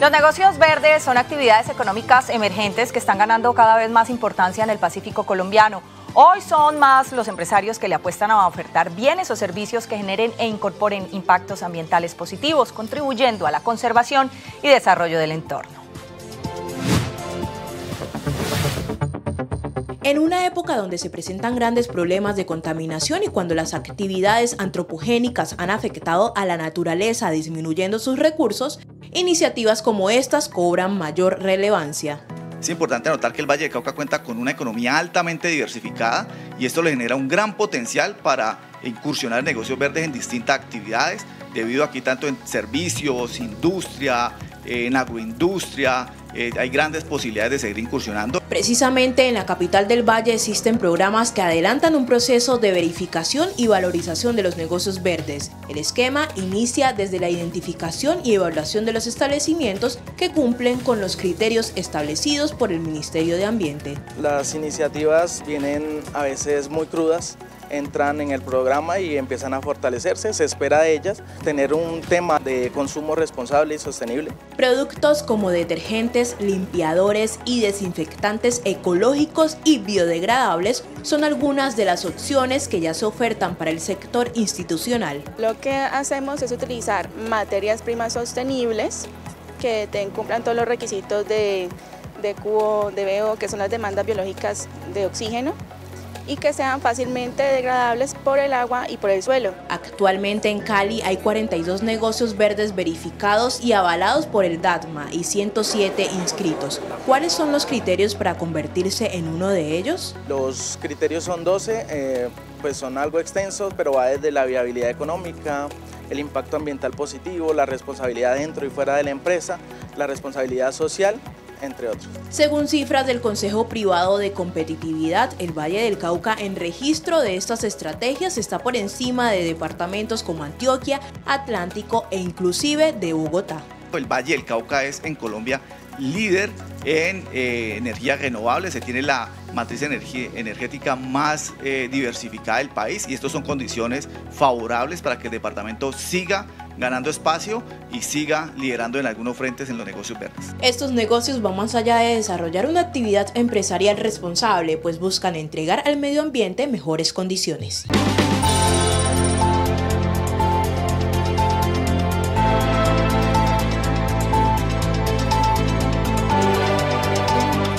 Los negocios verdes son actividades económicas emergentes que están ganando cada vez más importancia en el Pacífico colombiano. Hoy son más los empresarios que le apuestan a ofertar bienes o servicios que generen e incorporen impactos ambientales positivos, contribuyendo a la conservación y desarrollo del entorno. En una época donde se presentan grandes problemas de contaminación y cuando las actividades antropogénicas han afectado a la naturaleza disminuyendo sus recursos, iniciativas como estas cobran mayor relevancia. Es importante anotar que el Valle del Cauca cuenta con una economía altamente diversificada y esto le genera un gran potencial para incursionar en negocios verdes en distintas actividades, debido aquí tanto en servicios, industria, en agroindustria. Hay grandes posibilidades de seguir incursionando. Precisamente en la capital del Valle existen programas que adelantan un proceso de verificación y valorización de los negocios verdes. El esquema inicia desde la identificación y evaluación de los establecimientos que cumplen con los criterios establecidos por el Ministerio de Ambiente. Las iniciativas vienen a veces muy crudas, entran en el programa y empiezan a fortalecerse. Se espera de ellas tener un tema de consumo responsable y sostenible. Productos como detergentes, limpiadores y desinfectantes ecológicos y biodegradables son algunas de las opciones que ya se ofertan para el sector institucional. Lo que hacemos es utilizar materias primas sostenibles que cumplan todos los requisitos de QO, de BO, que son las demandas biológicas de oxígeno, y que sean fácilmente degradables por el agua y por el suelo. Actualmente en Cali hay 42 negocios verdes verificados y avalados por el DATMA y 107 inscritos. ¿Cuáles son los criterios para convertirse en uno de ellos? Los criterios son 12, pues son algo extensos, pero va desde la viabilidad económica, el impacto ambiental positivo, la responsabilidad dentro y fuera de la empresa, la responsabilidad social, entre otros. Según cifras del Consejo Privado de Competitividad, el Valle del Cauca en registro de estas estrategias está por encima de departamentos como Antioquia, Atlántico e inclusive de Bogotá. El Valle del Cauca es en Colombia líder en energías renovables, se tiene la matriz energética más diversificada del país y estas son condiciones favorables para que el departamento siga ganando espacio y siga liderando en algunos frentes en los negocios verdes. Estos negocios van más allá de desarrollar una actividad empresarial responsable, pues buscan entregar al medio ambiente mejores condiciones.